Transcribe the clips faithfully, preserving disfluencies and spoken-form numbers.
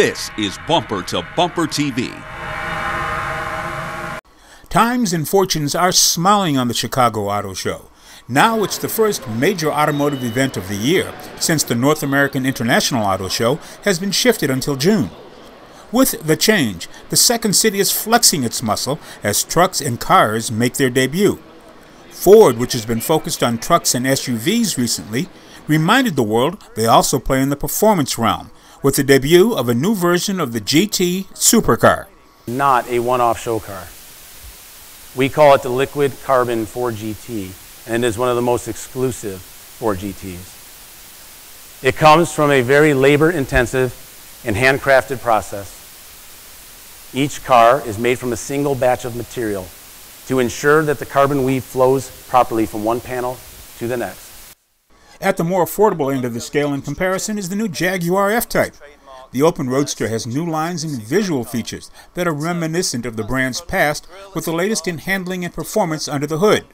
This is Bumper to Bumper T V. Times and fortunes are smiling on the Chicago Auto Show. Now it's the first major automotive event of the year since the North American International Auto Show has been shifted until June. With the change, the second city is flexing its muscle as trucks and cars make their debut. Ford, which has been focused on trucks and S U Vs recently, reminded the world they also play in the performance realm with the debut of a new version of the G T supercar. Not a one-off show car. We call it the Liquid Carbon Ford G T, and it is one of the most exclusive Ford G Ts. It comes from a very labor-intensive and handcrafted process. Each car is made from a single batch of material to ensure that the carbon weave flows properly from one panel to the next. At the more affordable end of the scale in comparison is the new Jaguar F-Type. The open roadster has new lines and visual features that are reminiscent of the brand's past, with the latest in handling and performance under the hood.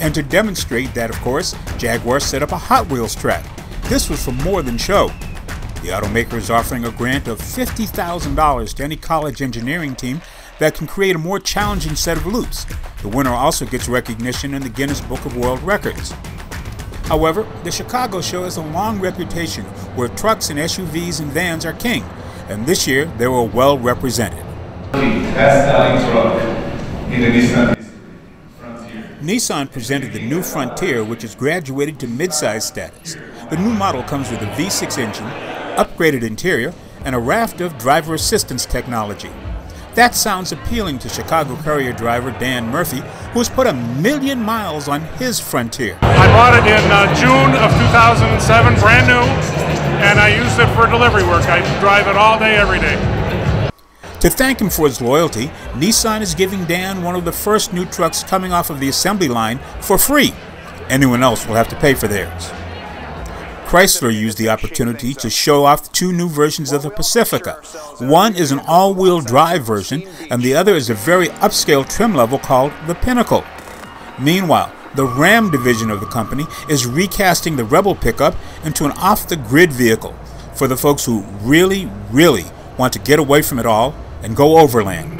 And to demonstrate that, of course, Jaguar set up a Hot Wheels track. This was for more than show. The automaker is offering a grant of fifty thousand dollars to any college engineering team that can create a more challenging set of loops. The winner also gets recognition in the Guinness Book of World Records. However, the Chicago Show has a long reputation where trucks and S U Vs and vans are king, and this year they were well represented. Best-selling truck in the Nissan Frontier. Nissan presented the new Frontier, which has graduated to midsize status. The new model comes with a V six engine, upgraded interior, and a raft of driver assistance technology. That sounds appealing to Chicago Courier driver Dan Murphy, who has put a million miles on his Frontier. I bought it in uh, June of two thousand seven, brand new, and I used it for delivery work. I drive it all day, every day. To thank him for his loyalty, Nissan is giving Dan one of the first new trucks coming off of the assembly line for free. Anyone else will have to pay for theirs. Chrysler used the opportunity to show off two new versions of the Pacifica. One is an all-wheel drive version, and the other is a very upscale trim level called the Pinnacle. Meanwhile, the Ram division of the company is recasting the Rebel pickup into an off-the-grid vehicle for the folks who really, really want to get away from it all and go overland.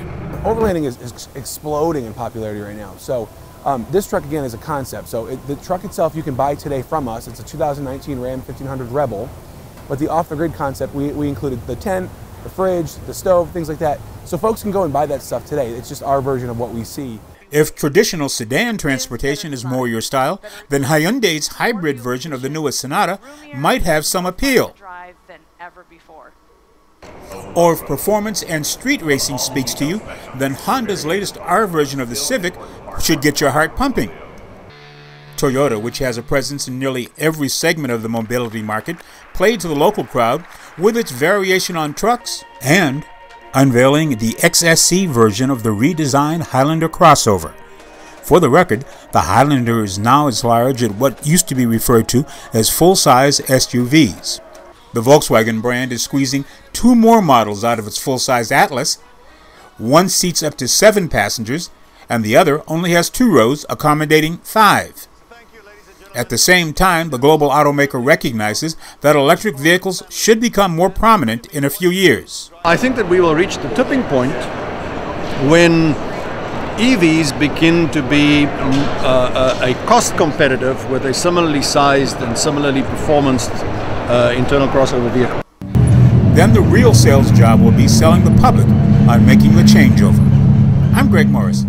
Overlanding is, is exploding in popularity right now. So. Um, this truck, again, is a concept. So it, the truck itself you can buy today from us. It's a two thousand nineteen Ram fifteen hundred Rebel. But the off-the-grid concept, we, we included the tent, the fridge, the stove, things like that. So folks can go and buy that stuff today. It's just our version of what we see. If traditional sedan transportation is more your style, then Hyundai's hybrid version of the newest Sonata might have some appeal. Or if performance and street racing speaks to you, then Honda's latest R version of the Civic should get your heart pumping. Toyota, which has a presence in nearly every segment of the mobility market, played to the local crowd with its variation on trucks and unveiling the X S E version of the redesigned Highlander crossover. For the record, the Highlander is now as large as what used to be referred to as full-size S U Vs. The Volkswagen brand is squeezing two more models out of its full-size Atlas. One seats up to seven passengers, and the other only has two rows, accommodating five. At the same time, the global automaker recognizes that electric vehicles should become more prominent in a few years. I think that we will reach the tipping point when E Vs begin to be uh, uh, a cost competitive with a similarly sized and similarly performanced uh, internal crossover vehicle. Then the real sales job will be selling the public on making the changeover. I'm Greg Morris.